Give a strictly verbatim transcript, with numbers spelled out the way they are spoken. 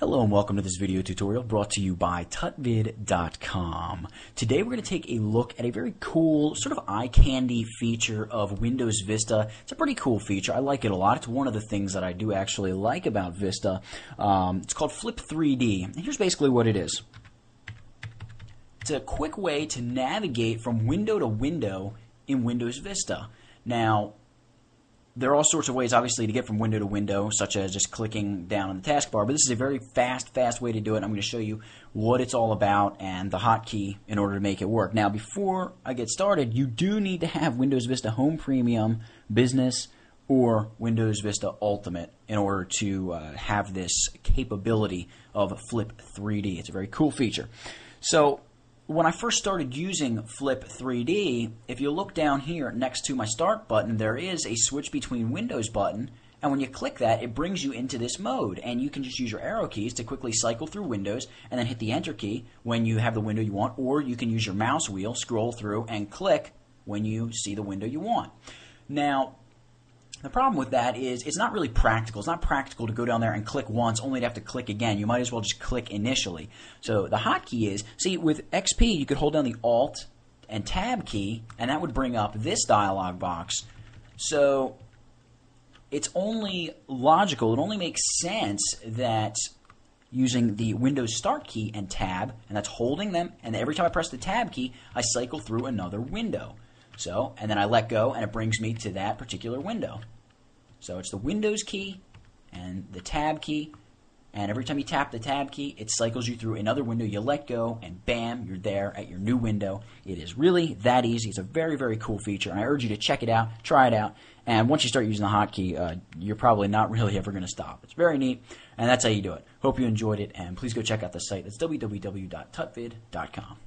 Hello and welcome to this video tutorial brought to you by tutvid dot com. Today we're going to take a look at a very cool sort of eye candy feature of Windows Vista. It's a pretty cool feature. I like it a lot. It's one of the things that I do actually like about Vista. Um, it's called Flip three D. And here's basically what it is. It's a quick way to navigate from window to window in Windows Vista. Now, there are all sorts of ways, obviously, to get from window to window, such as just clicking down on the taskbar, but this is a very fast, fast way to do it. I'm going to show you what it's all about and the hotkey in order to make it work. Now, before I get started, you do need to have Windows Vista Home Premium, Business, or Windows Vista Ultimate in order to uh, have this capability of Flip three D. It's a very cool feature. So, when I first started using Flip three D, if you look down here next to my Start button, there is a Switch Between Windows button, and when you click that, it brings you into this mode, and you can just use your arrow keys to quickly cycle through windows and then hit the Enter key when you have the window you want, or you can use your mouse wheel, scroll through, and click when you see the window you want. Now, the problem with that is it's not really practical. It's not practical to go down there and click once, only to have to click again. You might as well just click initially. So the hotkey is, see, with X P, you could hold down the Alt and Tab key, and that would bring up this dialog box. So it's only logical, it only makes sense that using the Windows Start key and Tab, and that's holding them, and every time I press the Tab key, I cycle through another window. So, and then I let go, and it brings me to that particular window. So it's the Windows key and the Tab key, and every time you tap the Tab key, it cycles you through another window. You let go, and bam, you're there at your new window. It is really that easy. It's a very, very cool feature, and I urge you to check it out, try it out, and once you start using the hotkey, uh, you're probably not really ever going to stop. It's very neat, and that's how you do it. Hope you enjoyed it, and please go check out the site. That's w w w dot tutvid dot com.